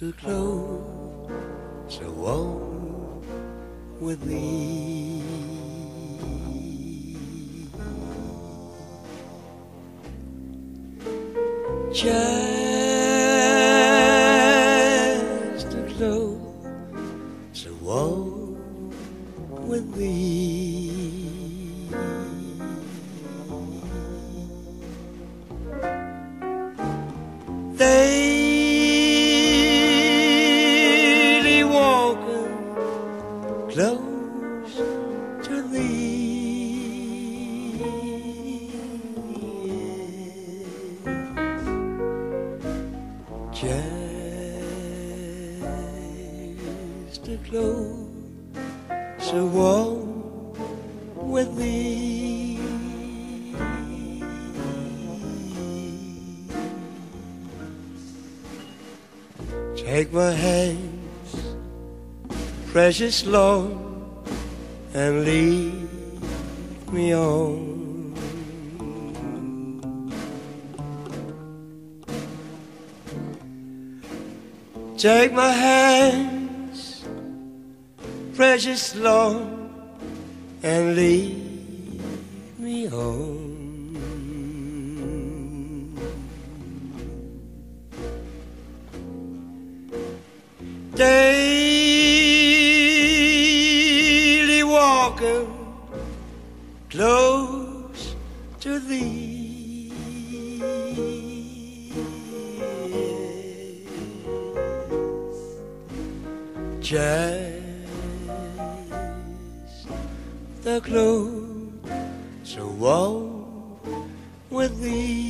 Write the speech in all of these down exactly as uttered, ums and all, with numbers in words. to close, so woe with thee. Just to close, so woe with thee. Daily walking close to thee. Just to close, so woe with thee. Take my hands, precious Lord, and lead me on. Take my hands, precious Lord, and lead me on. Daily walking close to thee. Just the close, so woe with thee.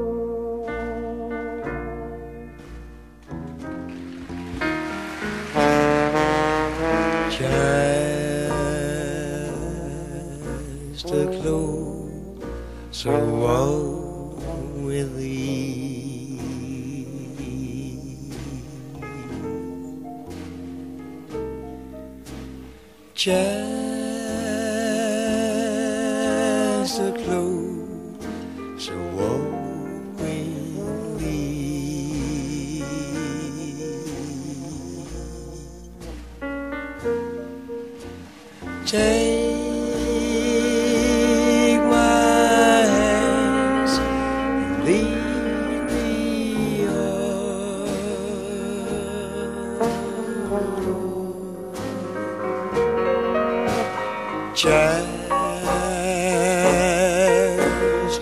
Just to close, so woe with thee. Just to close, so woe with thee. Just just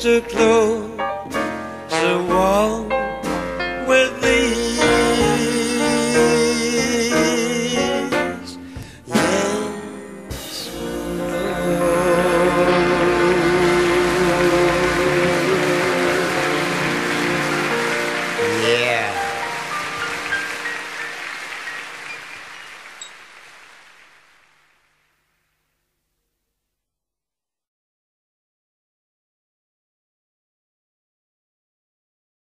to close, so woe with thee. Yes, Lord. Yeah.